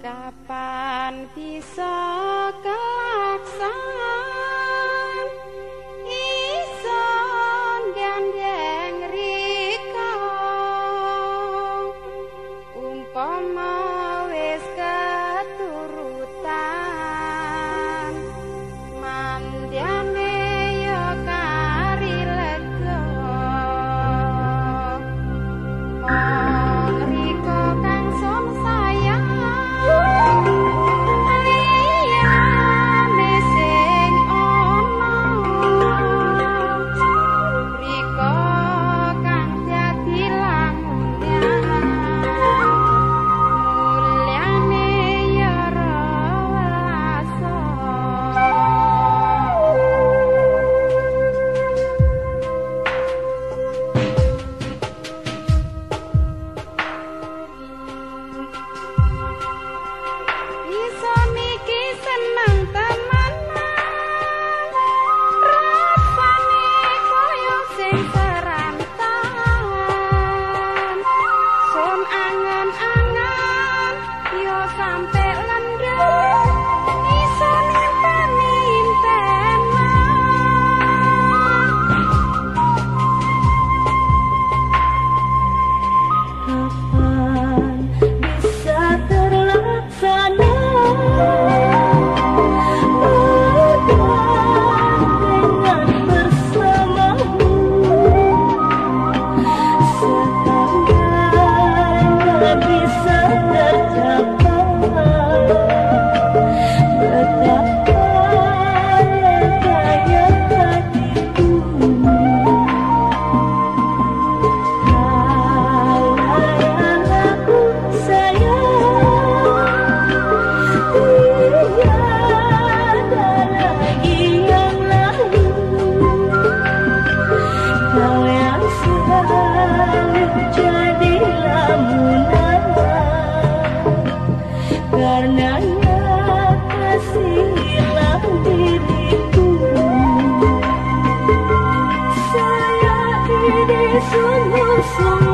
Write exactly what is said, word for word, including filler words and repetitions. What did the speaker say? Kapan bisa kaksan ison gandeng rika umpama wis keturutan mandane yo kari lega mon rika kang son sayang sungguh-sungguh.